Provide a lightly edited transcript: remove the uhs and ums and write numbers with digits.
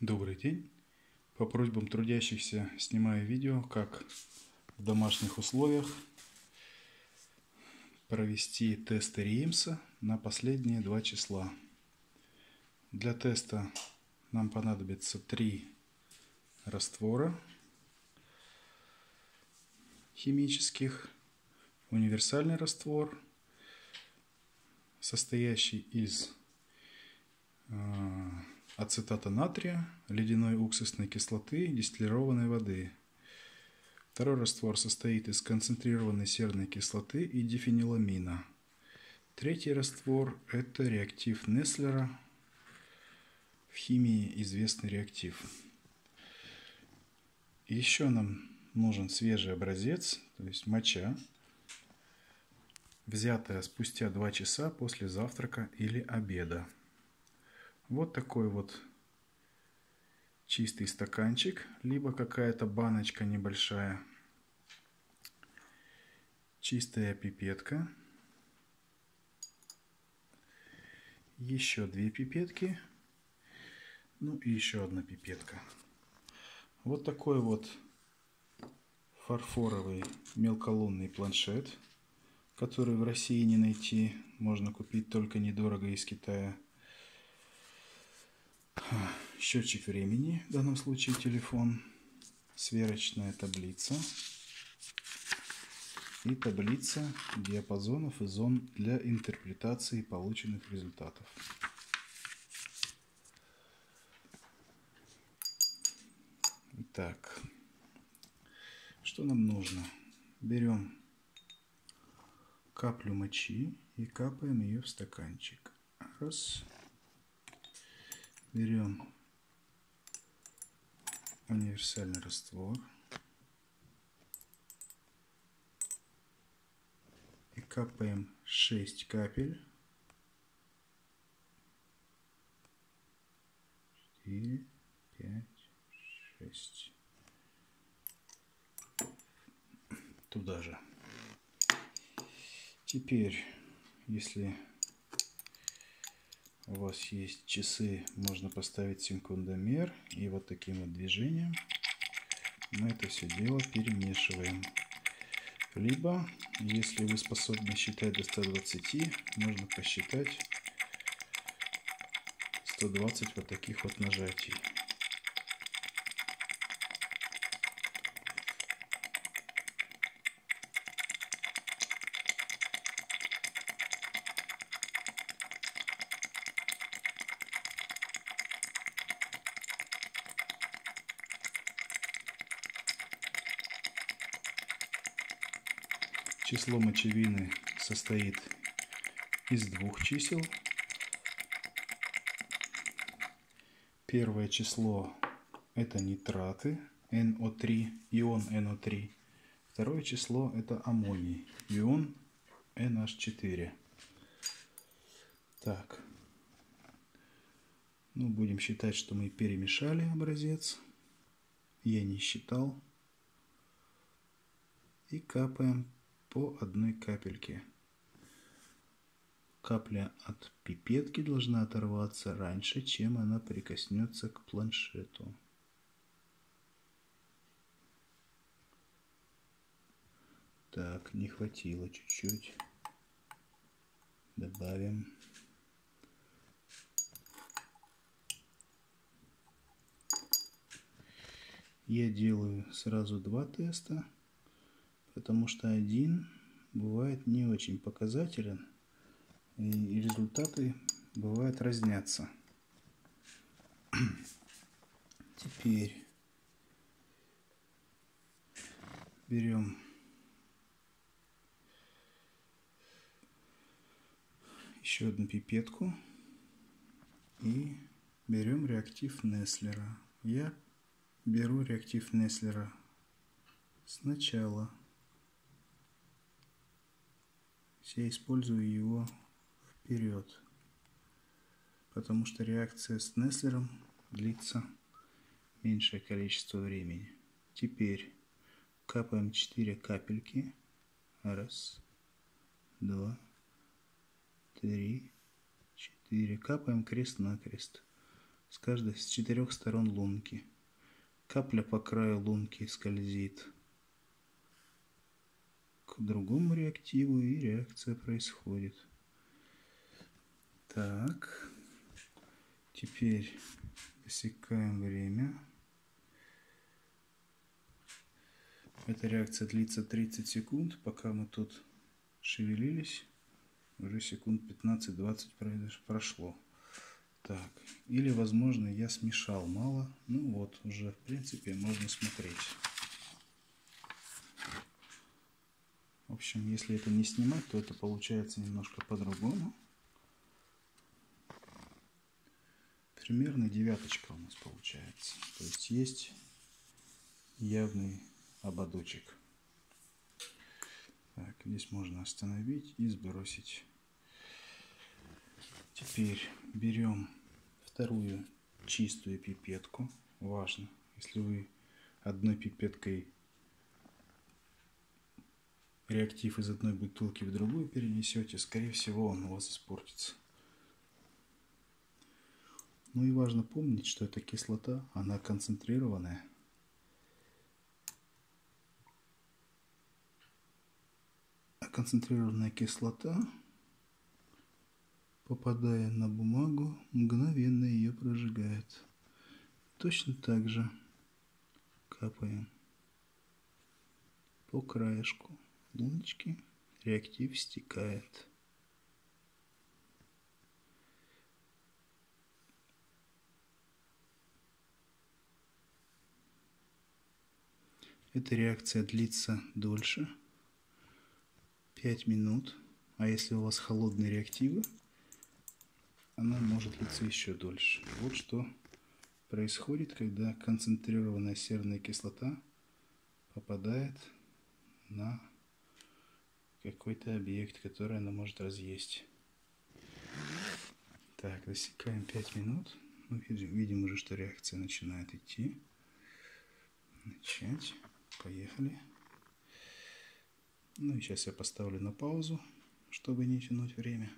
Добрый день! По просьбам трудящихся снимаю видео, как в домашних условиях провести тесты Риэмса на последние 2 числа. Для теста нам понадобится 3 раствора химических, универсальный раствор, состоящий из ацетата натрия, ледяной уксусной кислоты, дистиллированной воды. Второй раствор состоит из концентрированной серной кислоты и дифениламина. Третий раствор – это реактив Несслера, в химии известный реактив. Еще нам нужен свежий образец, то есть моча, взятая спустя 2 часа после завтрака или обеда. Вот такой вот чистый стаканчик, либо какая-то баночка небольшая. Чистая пипетка. Еще 2 пипетки. Ну и еще 1 пипетка. Вот такой вот фарфоровый мелколунный планшет, который в России не найти. Можно купить только недорого из Китая. Счетчик времени, в данном случае телефон, сверочная таблица и таблица диапазонов и зон для интерпретации полученных результатов. Итак, что нам нужно? Берем каплю мочи и капаем ее в стаканчик. Раз. Берем универсальный раствор и капаем 6 капель. 4, 5, 6. Туда же. Теперь, если у вас есть часы, можно поставить секундомер и вот таким вот движением мы это все дело перемешиваем. Либо, если вы способны считать до 120, можно посчитать 120 вот таких вот нажатий. Число мочевины состоит из 2 чисел. Первое число – это нитраты, NO3, ион NO3. Второе число – это аммоний, ион NH4. Так. Ну, будем считать, что мы перемешали образец. Я не считал. И капаем по 1 капельке. Капля от пипетки должна оторваться раньше, чем она прикоснется к планшету. Так, не хватило чуть-чуть. Добавим. Я делаю сразу 2 теста, потому что один бывает не очень показателен, и результаты бывают разнятся. Теперь берем еще 1 пипетку и берем реактив Несслера. Я беру реактив Несслера сначала. Я использую его вперед, потому что реакция с Несслером длится меньшее количество времени. Теперь капаем 4 капельки. 1, 2, 3, 4. Капаем крест-накрест. с каждой из четырех сторон лунки. Капля по краю лунки скользит к другому реактиву, и реакция происходит. Так, теперь засекаем время. Эта реакция длится 30 секунд. Пока мы тут шевелились, уже секунд 15-20 прошло. Так, или, возможно, я смешал мало. Ну вот, уже, в принципе, можно смотреть. В общем, если это не снимать, то это получается немножко по-другому. Примерно девяточка у нас получается. То есть есть явный ободочек. Так, здесь можно остановить и сбросить. Теперь берем вторую чистую пипетку. Важно, если вы одной пипеткой реактив из одной бутылки в другую перенесете, скорее всего, он у вас испортится. Ну и важно помнить, что эта кислота, она концентрированная. Концентрированная кислота, попадая на бумагу, мгновенно ее прожигает. Точно так же капаем по краешку луночки, реактив стекает. Эта реакция длится дольше. 5 минут, а если у вас холодные реактивы, она может длиться еще дольше. Вот что происходит, когда концентрированная серная кислота попадает на какой-то объект, который она может разъесть. Так, засекаем 5 минут. Мы видим уже, что реакция начинает идти. Начать. Поехали. Ну и сейчас я поставлю на паузу, чтобы не тянуть время.